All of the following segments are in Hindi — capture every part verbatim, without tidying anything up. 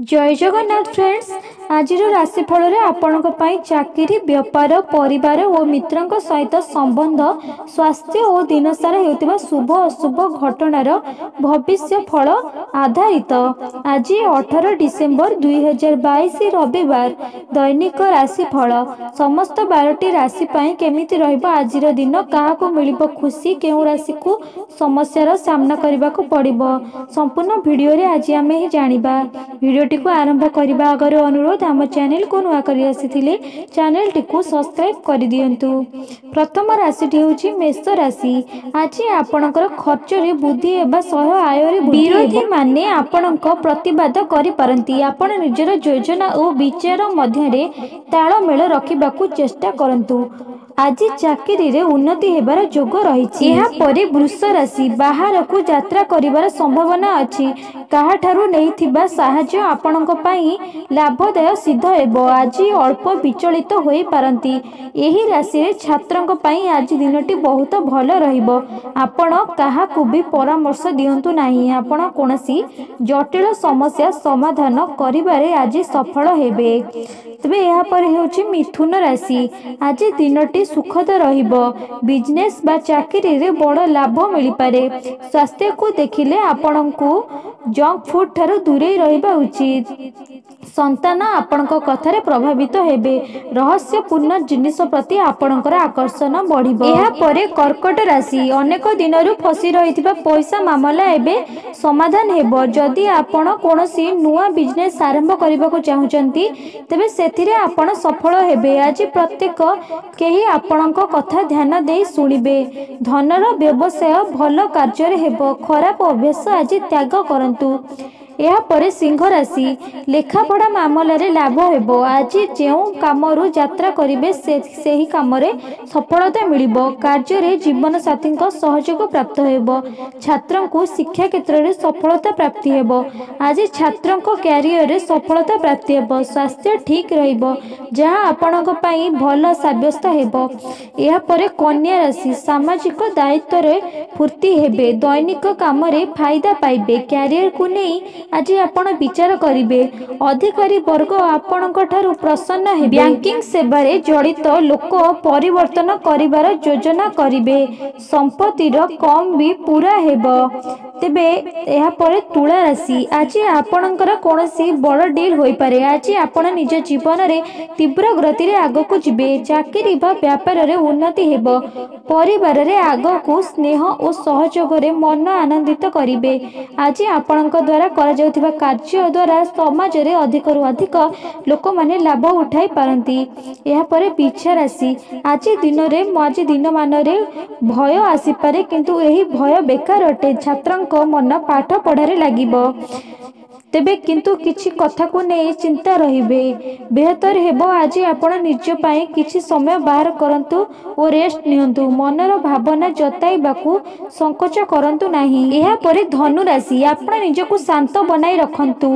जय जगन्नाथ फ्रेंड्स, आज राशिफल रे आपनक पाई चाकरी व्यापार परिवार और मित्रंक सहित संबंध स्वास्थ्य और दिनसारा हेतुवा शुभ अशुभ घटनार भविष्य फल आधारित। आज अठारह डिसेंबर दुई हजार बाईस रविवार दैनिक राशिफल समस्त बारटी राशि पाई केमिति रहिबो। आज दिन काहाकू मिलिबो खुशी, केउ राशि को समस्यार सामना करिबाकू पड़िबो, संपूर्ण वीडियो रे आज आमे हे जानिबा। वीडियो को आरंभ करने आगे अनुरोध, आम चैनल को नुआ कर आसीथिले चैनल टिकु सब्सक्राइब कर दियंतु। प्रथम राशिटी होची मेष राशि। आज आपणकर खर्च रे बुद्धि एवं सह आय रे विरोधी माने आपणक प्रतिवाद करि परंती। आपण निजर योजना और विचार मध्य रे ताळमेल रखिबाकू चेष्टा करंतु। आज चाकरी रे उन्नति हेबार जोग रहिछि। एहा परे वृष राशि। बाहर को यात्रा करिबार संभावना अछि। काहाठारु नैथिबा साहाय्य आपणको पाई लाभदायक सिद्ध हेबो। आज अल्प विचलित होई पारंती। एही राशि रे छात्रको पाई आज दिनटी बहुत भल रहिबो। आपण काहाकू भी परामर्श दियंतु नाही। आपण कोनसी जटिल समस्या समाधान करिबारे आज सफल हेबे। तबे एहा परे होछि मिथुन राशि। आज दिनटी सुखद रहिबो। बिजनेस बा चाकरी रे बड़ लाभ मिली पारे। स्वास्थ्य को देखिले आपनकू जंक फूड ठारो दूरे रहिबा उचित। संतान आपनक कथारे प्रभावित हेबे। रहस्यपूर्ण जिनिष प्रति आपनकर आकर्षण बढ़िबो। एहा परे कर्कट राशि। अनेक दिनरु फसी रहितबा पैसा मामला एबे समाधान हेबो। जदि आपण कोनोसी नुवा बिजनेस आरंभ करिबाको चाहुचंती तबे सेथिरे आपण सफल हेबे। आज प्रत्येक केही आपणको कथा ध्यान देई सुनिबे। धनर व्यवसाय भल कार्य हेबो। खराब अभ्यास आज त्याग करंतु। एहा परे सिंह राशि। लेखापढ़ा मामला रे लाभ हेबो। आज जेउ कामरू यात्रा करिबे से सेही कामरे सफलता मिलिबो। कार्य रे जीवन साथींक सहयोग प्राप्त हेबो। छात्रंकु शिक्षा क्षेत्र रे सफलता प्राप्ति हेबो। आज छात्रंक करियर रे सफलता प्राप्ति हेबो। स्वास्थ्य ठीक रहिबो, जहाँ आपणक पाई भल साब्यस्त हेबो। एहा परे कन्या राशि। सामाजिक दायित्व रे पूर्ति हेबे। दैनिक काम रे फायदा पाइबे। करियर को नेई आज आपण विचार करिबे। अधिकारी वर्ग आपणको ठारू प्रसन्न हेबे। बैंकिंग सेवारे जड़ित लोक परिवर्तन करिवार योजना करिबे। संपत्तिर कम भी पूरा हेबो। तेबे एहा परे तुला राशि। आज आपणकर कोनोसी बड़ डील होई पारे। आज आपण निज जीवन रे तीव्र गति रे आगको जिबे। चाकरी बा व्यापार रे उन्नति हेबो। परिवार रे आगको स्नेह और सहयोग रे मन आनंदित करिबे। आज आपणक द्वारा कार्य द्वारा समाज में अधिक रु अधिक लोक माने लाभ उठाई पारंती। एहा परे पिछा राशि। आज दिन आज दिन मान भय आसीपे, किंतु यही भय बेकार अटे। छात्रंको मन पाठ पढ़ारे लागिबो। तेबे किंतु किछि कथा को नहीं चिंता रहिबे। बेहतर हेबो आज आपण निज पाए किछि समय बाहर करंतु और रेस्ट नियंतु। मनर भावना जताइबाकू संकोच करंतु नाही। एहा परे धनु राशि। आपण निजको शांत बनाई रखंतु।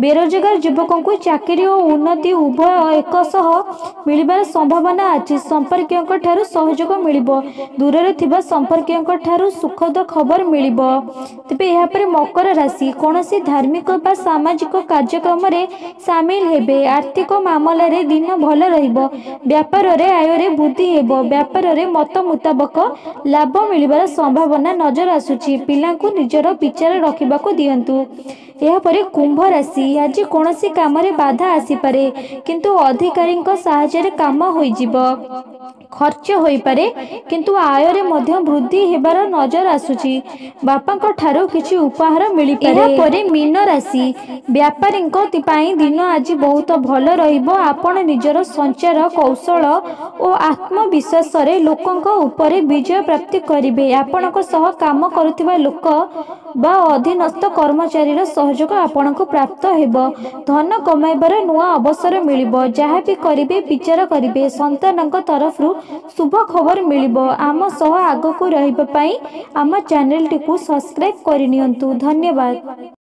बेरोजगार युवकंकु चाकरी और उन्नति उभय एक सह मिलिबार संभावना अछि। संपर्कियंक ठारू सहयोग मिलिबो। दूररे थिबा संपर्कियंक ठारू सुखद खबर मिलिबो। तेबे एहा परे मकर राशि। कोनोसी धार्मिक सामाजिक कार्यक्रम रे शामिल हेबे। आर्थिक मामला रे दिन भल रहिबो। व्यापार रे आय रे वृद्धि हेबो। व्यापार रे मत मुताबक लाभ मिलिबार संभावना नजर आसुची। पिलांकु निजरो विचार रखिबाकू दियंतु। एहा परे कुंभ राशि। आज कोनोसी कामरे बाधा आसीपरे, किंतु अधिकारींक सहाय्यरे काम होइजिबो। खर्च होइपरे, किंतु आय रे मध्य वृद्धि हेबार नजर आसुची। बापांक ठारू किछि उपहार मिलिपारे। एहा परे मीन राशि। व्यापारींक तिपाई दिन आज बहुत भल रहिबो। आपण निजरो संचार कौशल ओ आत्मविश्वास रे लोकंक उपरे विजय प्राप्ति करिबे। आपणक सह काम करुथिबा लोक बा अधीनस्थ कर्मचारी रे सहयोग आपणक प्राप्त हेबो। धन कमाइबार नुआ अवसर मिलिबो। जहाँ भी करिबे विचार करिबे। संतानक तरफरु शुभ खबर मिलिबो। आम सह आगकू रहिबा पाई आम चैनल टिकु सब्सक्राइब करिनियंतु। धन्यवाद।